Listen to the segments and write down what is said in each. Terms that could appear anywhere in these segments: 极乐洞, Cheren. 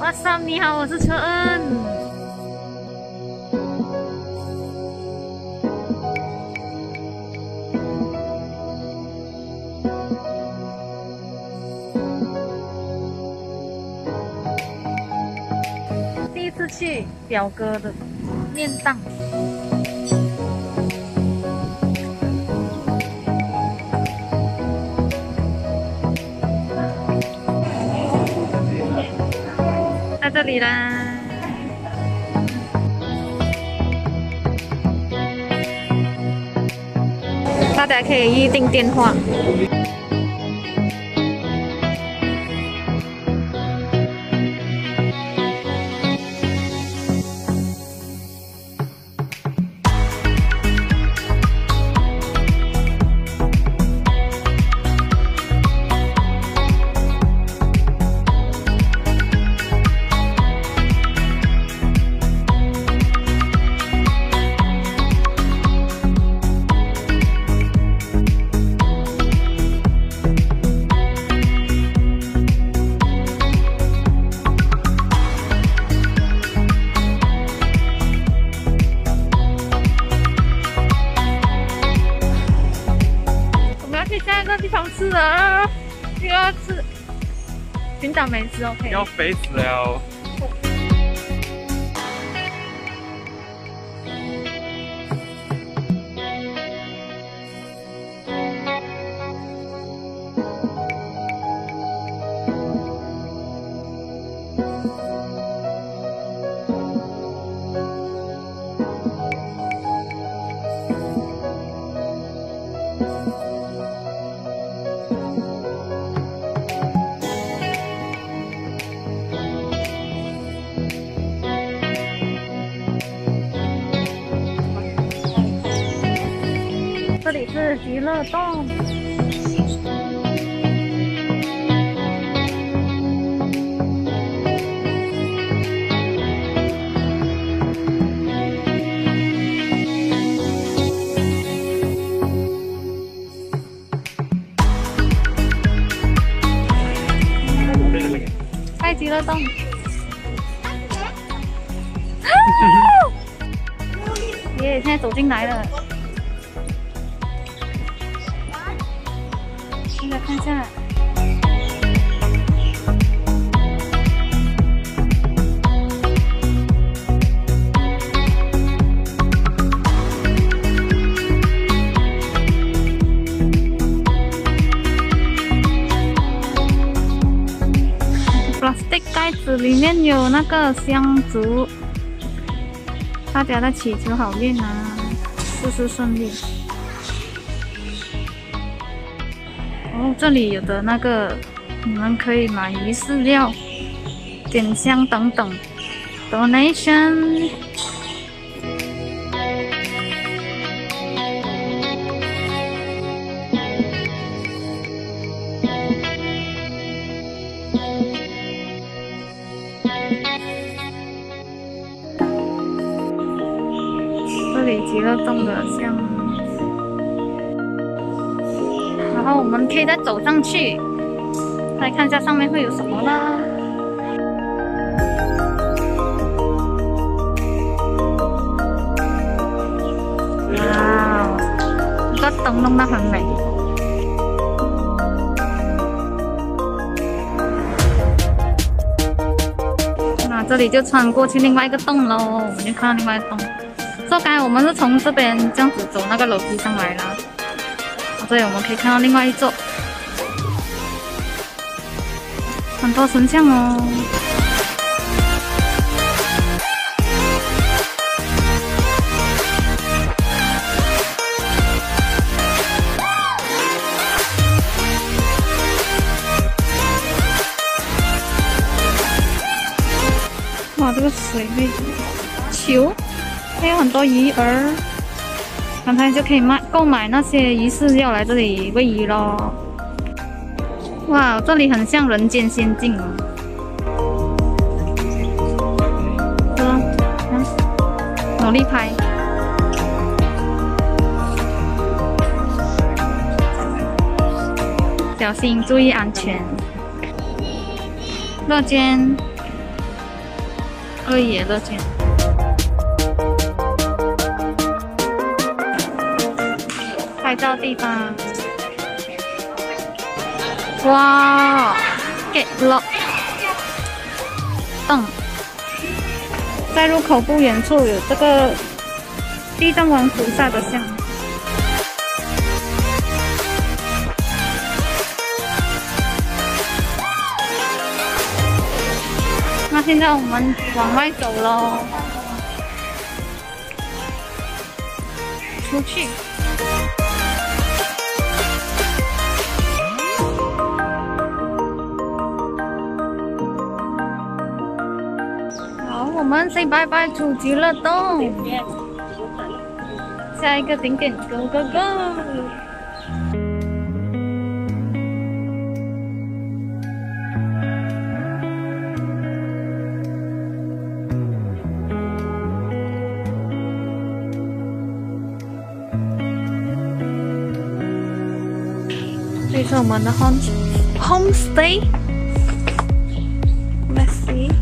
What's up？ 你好，我是车恩。第一次去表哥的面档。 这里啦，大家可以预定电话。是啊，又要吃寻找美食 ，OK？ 要肥死了！这里是极乐洞。在极乐洞。耶，现在走进来了。 来看一下，plastic 袋子里面有那个香烛，大家在祈求好运啊，事事顺利。 哦，这里有的那个，你们可以买鱼饲料、点香等等。Donation。这里极乐洞的像。 然后我们可以再走上去，来看一下上面会有什么啦。哇，这个灯弄得很美。那这里就穿过去另外一个洞喽，我们就看到另外一个洞。所以刚才我们是从这边这样子走那个楼梯上来啦。 所以我们可以看到另外一座，很多神像哦。哇，这个水杯球，还有很多鱼儿。 刚才就可以购买那些鱼饲料来这里喂鱼咯。哇，这里很像人间仙境哦。对了，努力拍。小心，注意安全。乐捐，二爷乐捐。拍照地方，哇，極樂洞，在入口不远处有这个地藏王菩萨的像。 现在我们往外走喽，出去。好，我们 say bye bye 出极乐洞，下一个景点 go go go。 这是我们的 homestay。Let's see。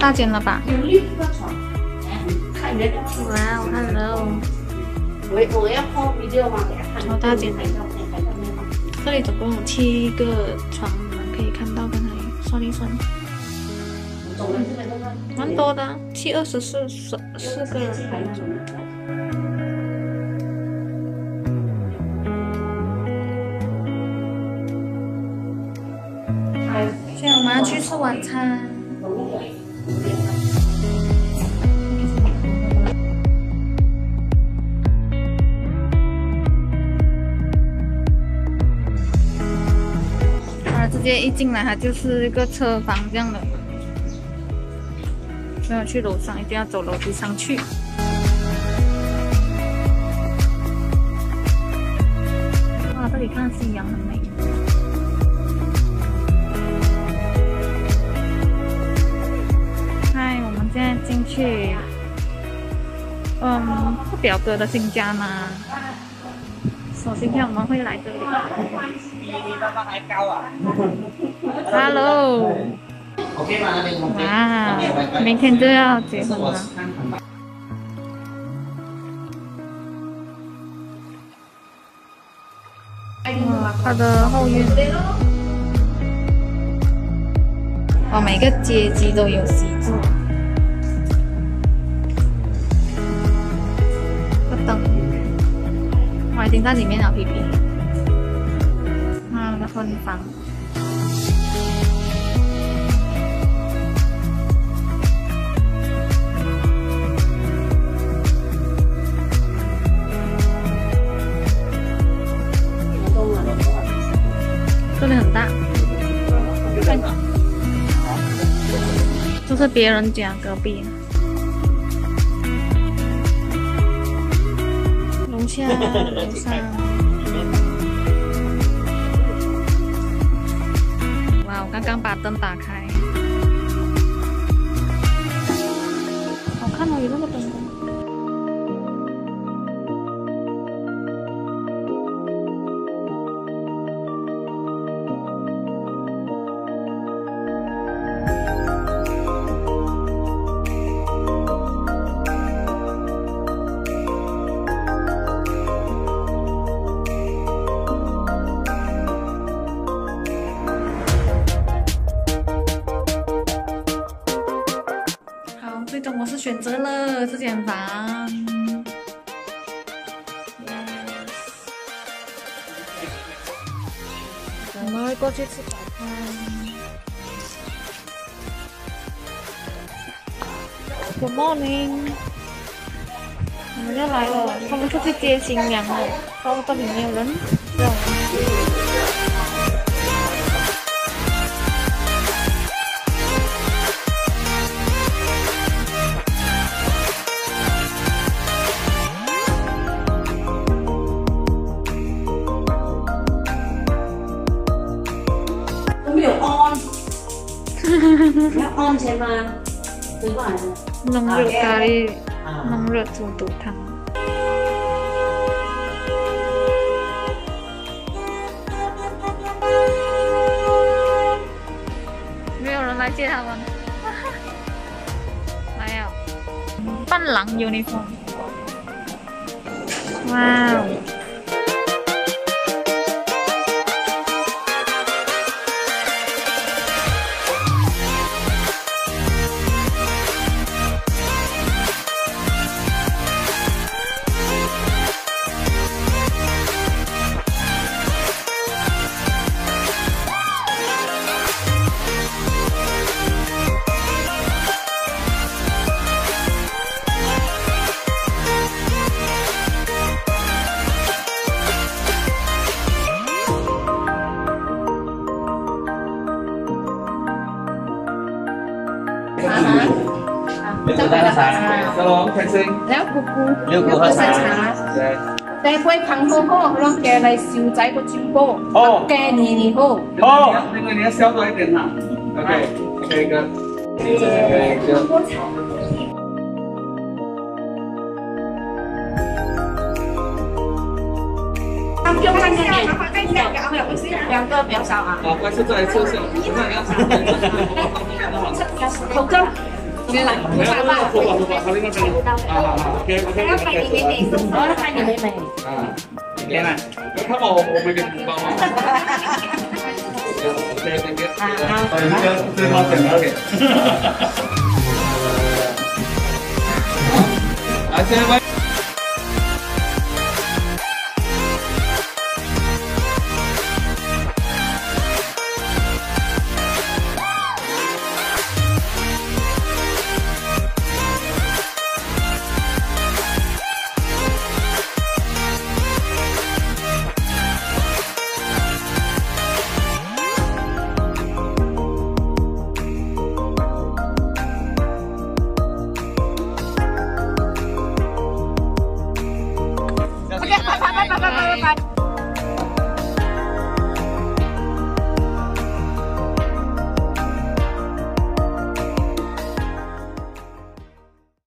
大间了吧？哇 ，hello！ 我要拍 video 吗？超大间的，这里总共有7个床，你们可以看到，刚才算一算，蛮多的，72414个人。 现在我们要去吃晚餐。 他直接一进来，它就是一个车房这样的，没有去楼上，一定要走楼梯上去。 哇，这里看夕阳很美。 现在进去，是表哥的新家吗？所以今天我们会来这里。Hello。啊，明天就要结婚了。哇，他的后院。哇，每个阶级都有席座。 我已经在里面了，皮皮。他们的婚房。这里很大。就是别人家隔壁。 下楼上，哇！我刚刚把灯打开，好最终我是选择了这间房。Yes. 我们会过去吃早餐。Good morning， 我们要来了，他们出去接新娘了，然后这里没有人。你要安全吗？对吧？弄热咖喱，弄热猪肚汤。没有人来接他们。没有。伴郎uniform。哇哦！ 两个，来，拜拜。